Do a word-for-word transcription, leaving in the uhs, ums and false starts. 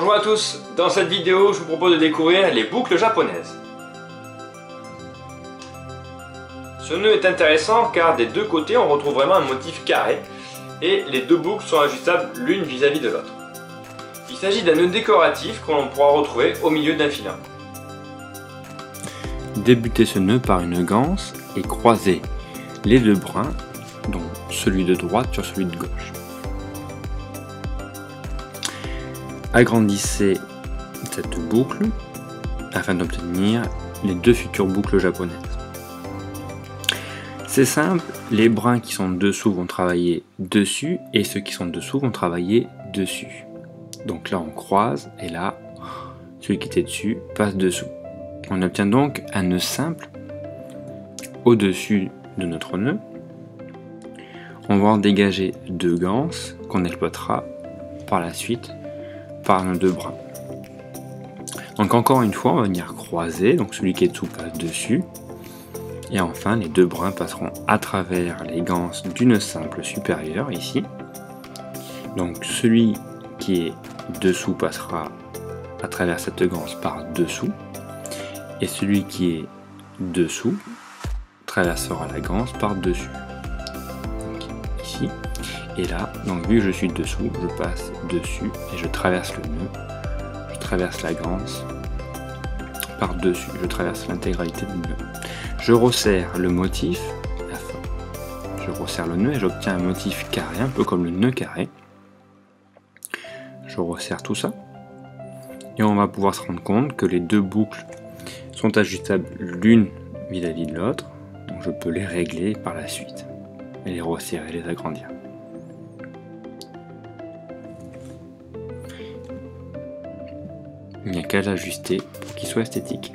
Bonjour à tous, dans cette vidéo je vous propose de découvrir les boucles japonaises. Ce nœud est intéressant car des deux côtés on retrouve vraiment un motif carré et les deux boucles sont ajustables l'une vis-à-vis de l'autre. Il s'agit d'un nœud décoratif que l'on pourra retrouver au milieu d'un filin. Débutez ce nœud par une ganse et croisez les deux brins, donc celui de droite sur celui de gauche. Agrandissez cette boucle afin d'obtenir les deux futures boucles japonaises. C'est simple, les brins qui sont dessous vont travailler dessus et ceux qui sont dessous vont travailler dessus. Donc là on croise et là celui qui était dessus passe dessous. On obtient donc un nœud simple au-dessus de notre nœud. On va en dégager deux ganses qu'on exploitera par la suite par nos deux brins. Donc encore une fois on va venir croiser, donc celui qui est dessous passe dessus et enfin les deux brins passeront à travers les ganses d'une simple supérieure ici, donc celui qui est dessous passera à travers cette ganse par dessous et celui qui est dessous traversera la ganse par dessus, donc ici. Et là, donc vu que je suis dessous, je passe dessus et je traverse le nœud, je traverse la ganse par dessus, je traverse l'intégralité du nœud. Je resserre le motif, enfin, je resserre le nœud et j'obtiens un motif carré, un peu comme le nœud carré. Je resserre tout ça et on va pouvoir se rendre compte que les deux boucles sont ajustables l'une vis-à-vis de l'autre, donc je peux les régler par la suite et les resserrer, les agrandir. Il n'y a qu'à l'ajuster pour qu'il soit esthétique.